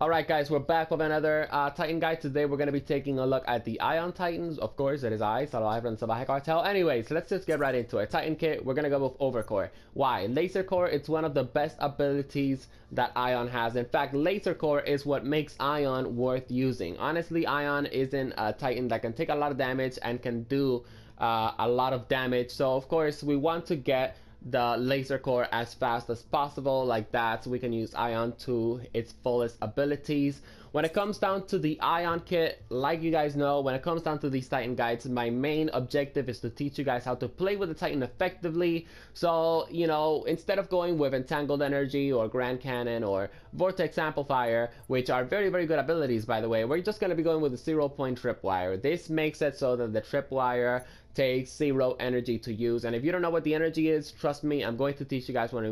Alright guys, we're back with another Titan guide. Today we're going to be taking a look at the Ion Titans. Of course, it is I, Salvajee from The Salvaje Cartel. Anyways, let's just get right into it. Titan kit, we're going to go with Overcore. Why? Laser Core, it's one of the best abilities that Ion has. In fact, Laser Core is what makes Ion worth using. Honestly, Ion isn't a Titan that can take a lot of damage and can do a lot of damage. So, of course, we want to get the Laser Core as fast as possible, like that, so we can use Ion to its fullest abilities. When it comes down to the Ion kit, like you guys know, when it comes down to these Titan guides, my main objective is to teach you guys how to play with the Titan effectively. So, you know, instead of going with Entangled Energy or Grand Cannon or Vortex Amplifier, which are very, very good abilities, by the way, we're just going to be going with the 0-point Tripwire. This makes it so that the Tripwire takes 0 energy to use, and if you don't know what the energy is, trust me, I'm going to teach you guys when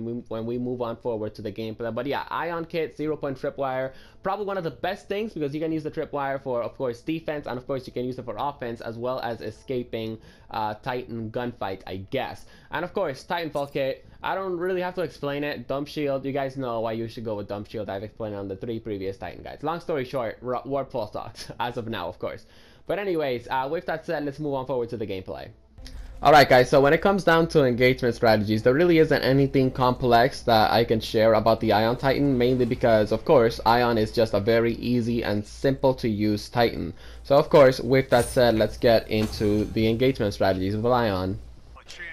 we move on forward to the gameplay. But yeah, Ion kit, 0-point Tripwire, probably one of the best things, because you can use the Tripwire for, of course, defense, and of course you can use it for offense as well as escaping Titan gunfight, I guess. And of course, Titanfall kit, I don't really have to explain it. Dump Shield, you guys know why you should go with Dump Shield. I've explained it on the 3 previous Titan guides. Long story short, Warp Pulse Talks, as of now, of course. But anyways, with that said, let's move on forward to the gameplay. Alright guys, so when it comes down to engagement strategies, there really isn't anything complex that I can share about the Ion Titan, mainly because, of course, Ion is just a very easy and simple to use Titan. So, of course, with that said, let's get into the engagement strategies of Ion.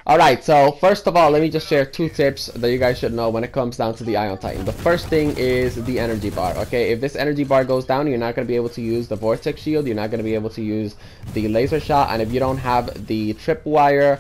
Alright, so first of all, let me just share 2 tips that you guys should know when it comes down to the Ion Titan. The first thing is the energy bar, okay? If this energy bar goes down, you're not going to be able to use the Vortex Shield, you're not going to be able to use the Laser Shot, and if you don't have the Tripwire,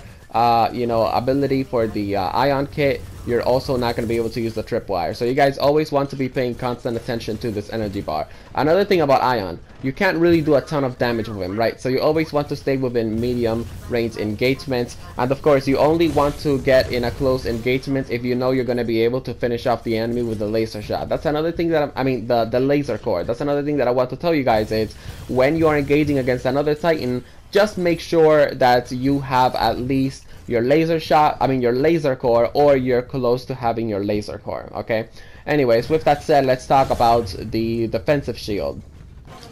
you know, ability for the Ion kit, you're also not going to be able to use the Tripwire. So you guys always want to be paying constant attention to this energy bar. Another thing about Ion, you can't really do a ton of damage with him, right? So you always want to stay within medium range engagements. And of course, you only want to get in a close engagement if you know you're going to be able to finish off the enemy with the Laser Shot. That's another thing that I mean the Laser Core. That's another thing that I want to tell you guys is when you are engaging against another Titan, just make sure that you have at least your Laser Shot, I mean your Laser Core, or you're close to having your Laser Core, okay? Anyways, with that said, let's talk about the defensive shield.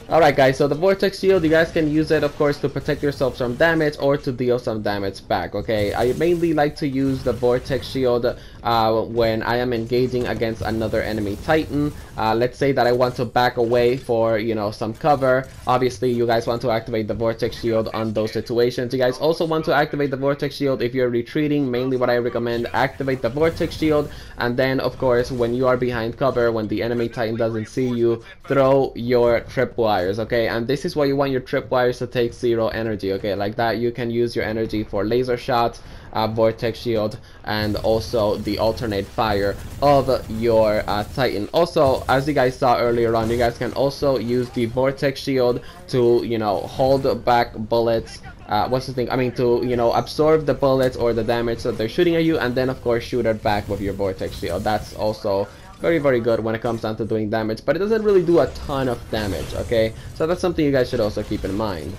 Alright guys, so the Vortex Shield, you guys can use it, of course, to protect yourselves from damage or to deal some damage back, okay? I mainly like to use the Vortex Shield when I am engaging against another enemy Titan. Let's say that I want to back away for, you know, some cover. Obviously, you guys want to activate the Vortex Shield on those situations. You guys also want to activate the Vortex Shield if you're retreating. Mainly what I recommend, activate the Vortex Shield, and then, of course, when you are behind cover, when the enemy Titan doesn't see you, throw your Tripwire. Okay, and this is why you want your Tripwires to take 0 energy, okay? Like that, you can use your energy for Laser Shot, Vortex Shield, and also the alternate fire of your Titan. Also, as you guys saw earlier on, you guys can also use the Vortex Shield to, you know, hold back bullets. To, you know, absorb the bullets or the damage that they're shooting at you, and then, of course, shoot it back with your Vortex Shield. That's also very, very good when it comes down to doing damage, but it doesn't really do a ton of damage, okay? So that's something you guys should also keep in mind.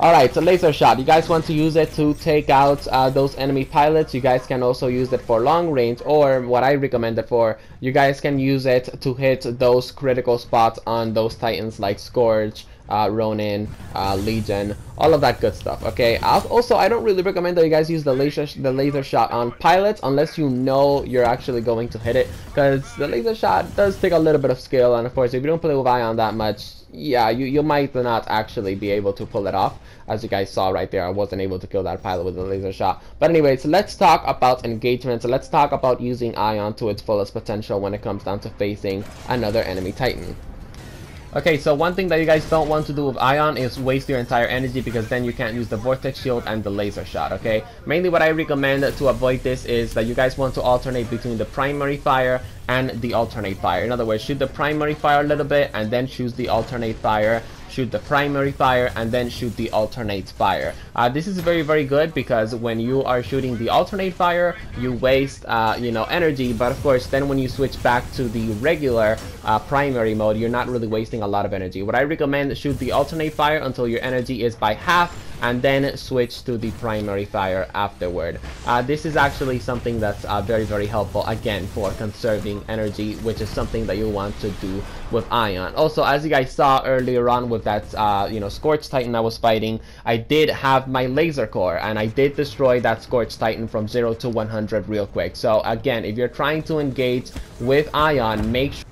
Alright, so Laser Shot, you guys want to use it to take out those enemy pilots. You guys can also use it for long range, or what I recommend it for, you guys can use it to hit those critical spots on those Titans like Scorch, Ronin, Legion, all of that good stuff, okay? Also, I don't really recommend that you guys use the laser shot on pilots unless you know you're actually going to hit it, because the Laser Shot does take a little bit of skill, and of course, if you don't play with Ion that much, yeah, you might not actually be able to pull it off. As you guys saw right there, I wasn't able to kill that pilot with the Laser Shot. But anyways, let's talk about engagement. So let's talk about using Ion to its fullest potential when it comes down to facing another enemy Titan. Okay, so one thing that you guys don't want to do with Ion is waste your entire energy, because then you can't use the Vortex Shield and the Laser Shot, okay? Mainly what I recommend to avoid this is that you guys want to alternate between the primary fire and the alternate fire. In other words, shoot the primary fire a little bit and then choose the alternate fire. Shoot the primary fire and then shoot the alternate fire. This is very, very good, because when you are shooting the alternate fire, you waste you know, energy, but of course then when you switch back to the regular primary mode, you're not really wasting a lot of energy. What I recommend, shoot the alternate fire until your energy is by half, and then switch to the primary fire afterward. This is actually something that's very, very helpful, again, for conserving energy, which is something that you want to do with Ion. Also, as you guys saw earlier on with that you know, Scorch Titan I was fighting, I did have my Laser Core, and I did destroy that Scorch Titan from 0 to 100 real quick. So again, if you're trying to engage with Ion, make sure...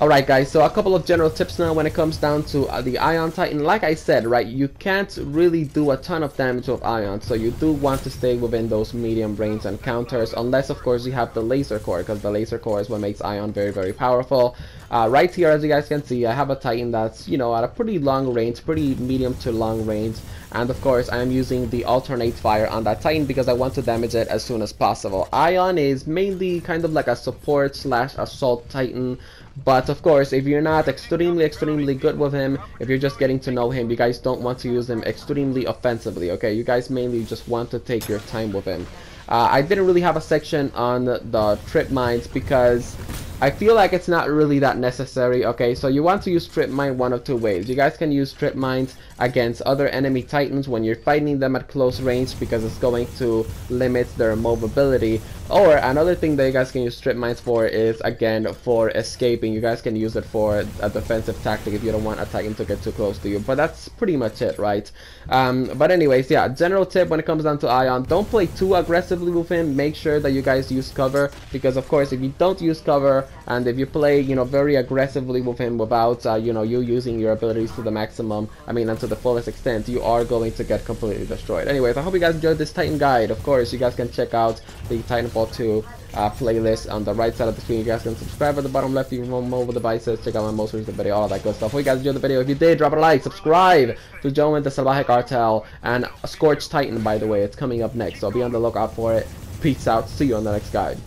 Alright guys, so a couple of general tips now when it comes down to the Ion Titan. Like I said, right, you can't really do a ton of damage with Ion, so you do want to stay within those medium range and counters, unless of course you have the Laser Core, because the Laser Core is what makes Ion very, very powerful. Right here, as you guys can see, I have a Titan that's, you know, at a pretty long range, pretty medium to long range, and of course I am using the alternate fire on that Titan because I want to damage it as soon as possible. Ion is mainly kind of like a support slash assault Titan. But of course, if you're not extremely good with him, if you're just getting to know him, you guys don't want to use him extremely offensively, okay? You guys mainly just want to take your time with him. I didn't really have a section on the trip mines because I feel like it's not really that necessary, okay? So you want to use trip mine one of two ways. You guys can use trip mines against other enemy Titans when you're fighting them at close range because it's going to limit their mobility. Or another thing that you guys can use trip mines for is, again, for escaping. You guys can use it for a defensive tactic if you don't want a Titan to get too close to you. But that's pretty much it, right? But anyways, yeah, general tip when it comes down to Ion, don't play too aggressively with him. Make sure that you guys use cover, because of course if you don't use cover, and if you play, you know, very aggressively with him without, you know, you using your abilities to the maximum, I mean, and to the fullest extent, you are going to get completely destroyed. Anyways, I hope you guys enjoyed this Titan guide. Of course, you guys can check out the Titanfall 2 playlist on the right side of the screen. You guys can subscribe at the bottom left for mobile devices. Check out my most recent video, all of that good stuff. Hope you guys enjoyed the video. If you did, drop a like, subscribe to join the Salvaje Cartel, and Scorch Titan, by the way, it's coming up next, so be on the lookout for it. Peace out. See you on the next guide.